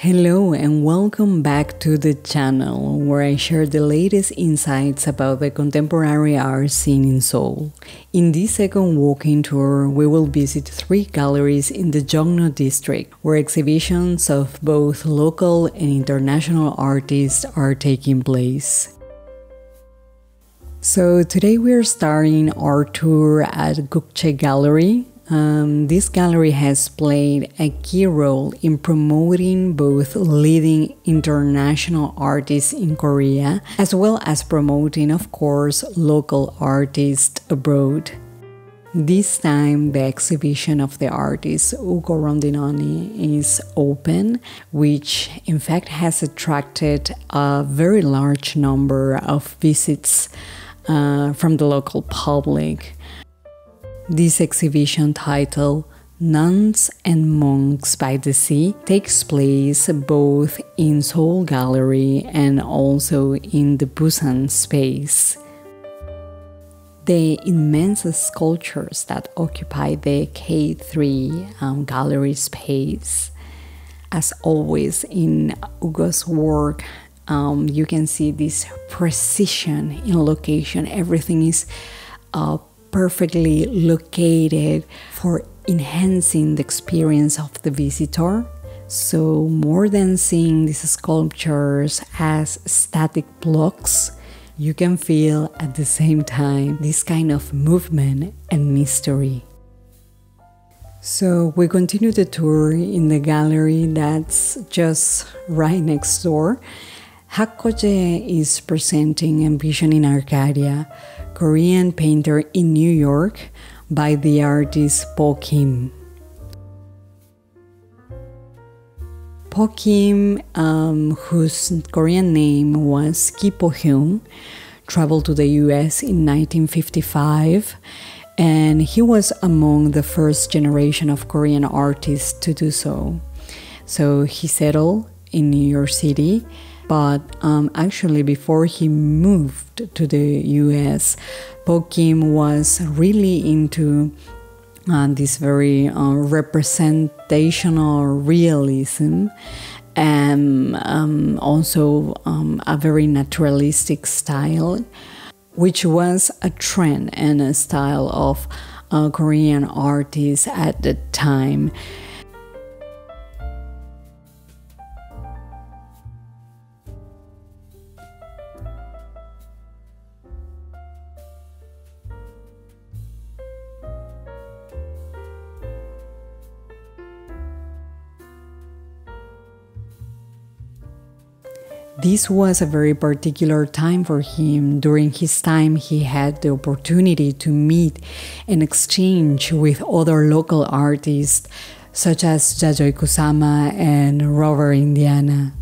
Hello and welcome back to the channel, where I share the latest insights about the contemporary art scene in Seoul. In this second walking tour, we will visit three galleries in the Jongno District, where exhibitions of both local and international artists are taking place. So today we are starting our tour at Kukje Gallery. This gallery has played a key role in promoting both leading international artists in Korea, as well as promoting, of course, local artists abroad. This time, the exhibition of the artist Ugo Rondinone is open, which in fact has attracted a very large number of visits from the local public. This exhibition, titled Nuns and Monks by the Sea, takes place both in Seoul Gallery and also in the Busan space. The immense sculptures that occupy the K3 gallery space. As always in Ugo's work, you can see this precision in location. Everything is perfectly located for enhancing the experience of the visitor. So more than seeing these sculptures as static blocks, you can feel at the same time this kind of movement and mystery. So we continue the tour in the gallery that's just right next door. Hakgojae is presenting Ambition in Arcadia, Korean painter in New York, by the artist Po Kim. Po Kim, whose Korean name was Ki Po Hyung, traveled to the US in 1955, and he was among the first generation of Korean artists to do so. So he settled in New York City, but actually before he moved to the US, Po Kim was really into this very representational realism, and also a very naturalistic style, which was a trend and a style of Korean artists at the time. This was a very particular time for him. During his time, he had the opportunity to meet and exchange with other local artists, such as Yayoi Kusama and Robert Indiana.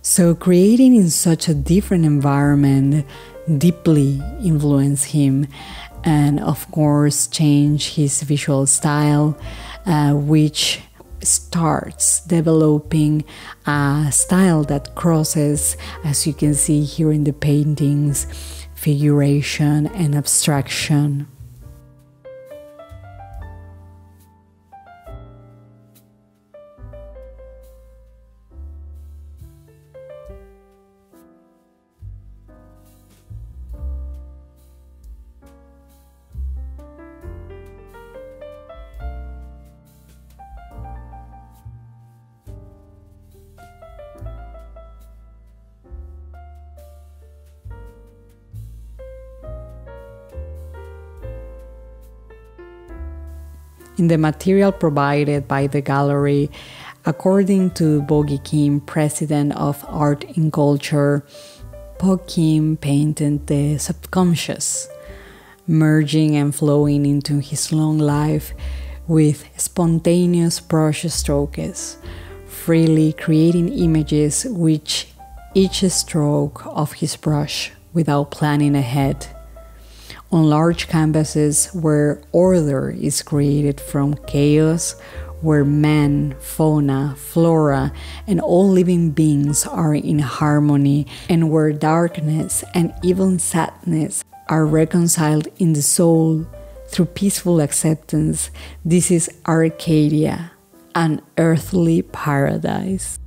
So creating in such a different environment deeply influenced him, and of course changed his visual style, which starts developing a style that crosses, as you can see here in the paintings, figuration and abstraction. In the material provided by the gallery, according to Bogi Kim, president of Art in Culture, Po Kim painted the subconscious, merging and flowing into his long life, with spontaneous brush strokes, freely creating images with each stroke of his brush without planning ahead. On large canvases where order is created from chaos, where man, fauna, flora, and all living beings are in harmony, and where darkness and even sadness are reconciled in the soul through peaceful acceptance, this is Arcadia, an earthly paradise.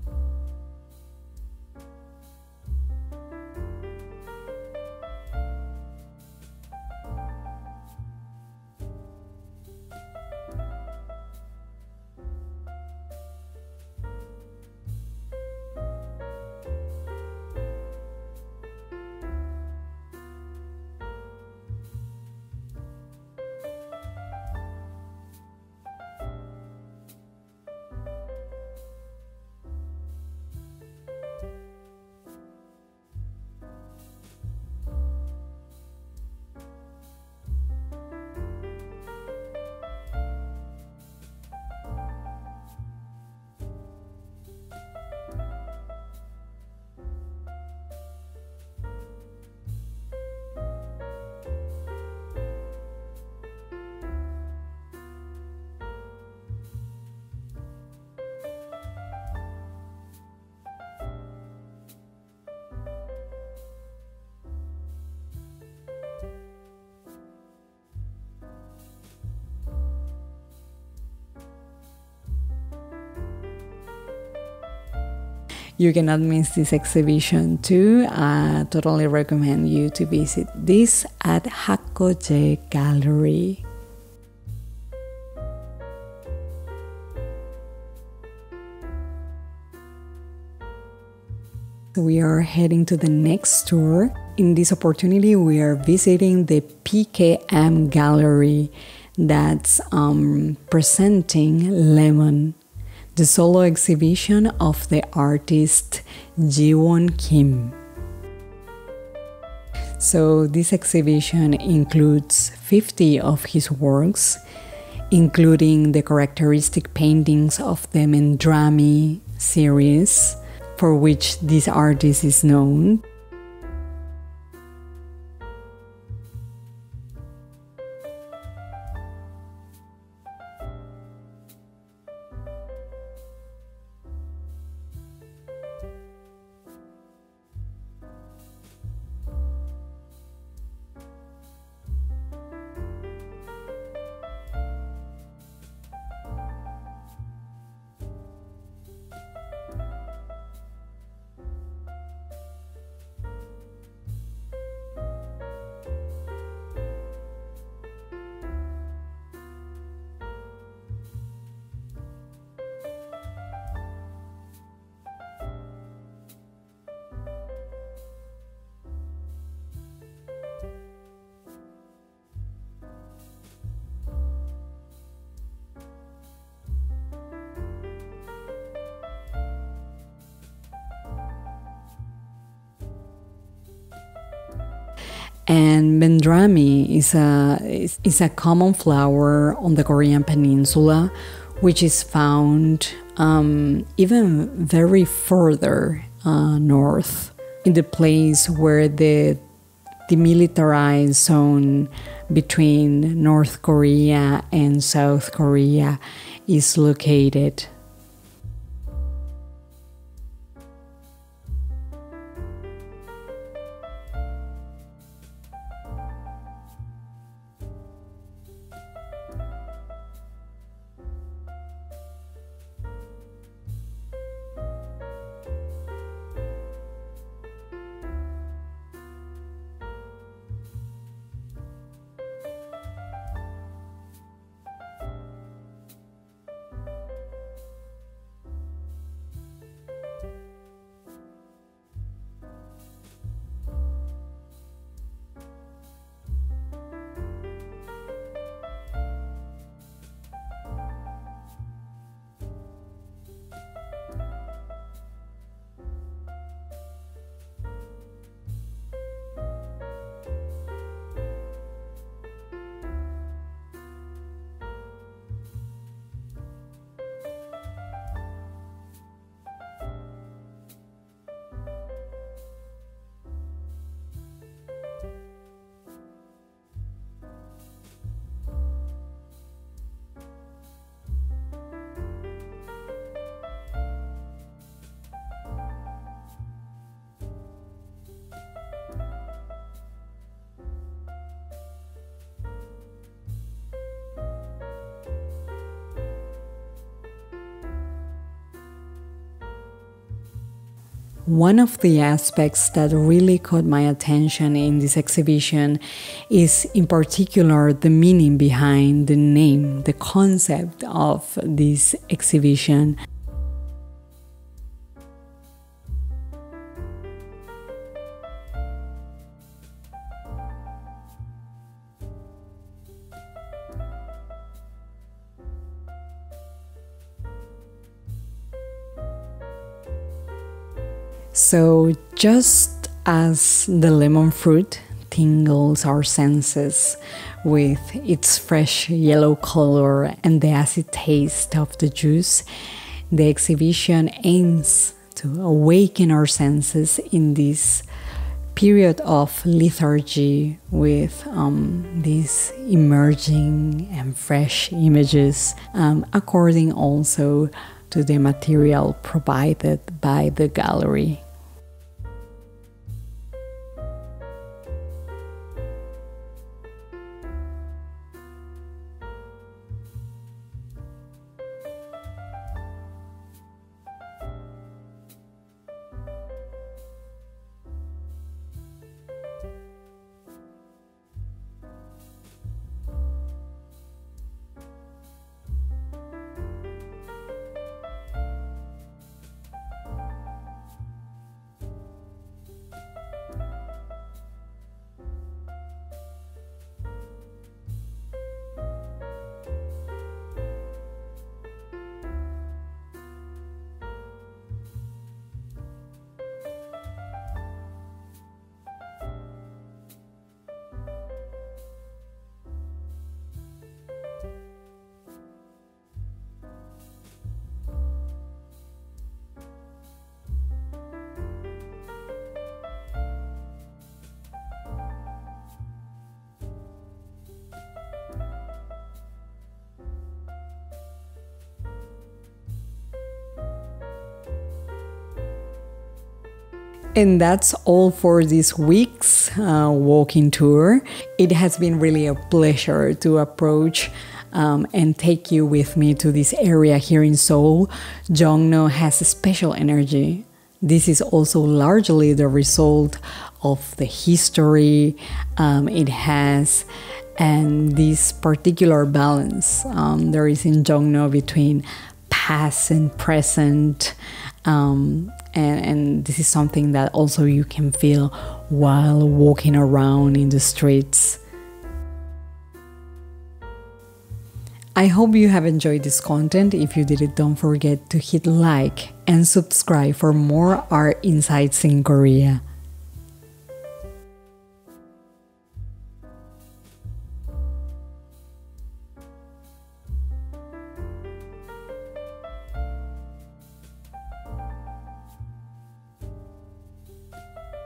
You cannot miss this exhibition too. I totally recommend you to visit this at Hakgojae Gallery. We are heading to the next tour. In this opportunity, we are visiting the PKM Gallery that's presenting Lemon, the solo exhibition of the artist Jiwon Kim. So this exhibition includes 50 of his works, including the characteristic paintings of the Mendrami series, for which this artist is known. And Mendrami is a common flower on the Korean peninsula, which is found even very further north, in the place where the demilitarized zone between North Korea and South Korea is located. One of the aspects that really caught my attention in this exhibition is, in particular, the meaning behind the name, the concept of this exhibition. So, just as the lemon fruit tingles our senses with its fresh yellow color and the acid taste of the juice, the exhibition aims to awaken our senses in this period of lethargy with these emerging and fresh images, according also to the material provided by the gallery. And that's all for this week's walking tour. It has been really a pleasure to approach and take you with me to this area here in Seoul. Jongno has a special energy. This is also largely the result of the history it has and this particular balance there is in Jongno between past and present. And this is something that also you can feel while walking around in the streets. I hope you have enjoyed this content. If you did it, don't forget to hit like and subscribe for more art insights in Korea.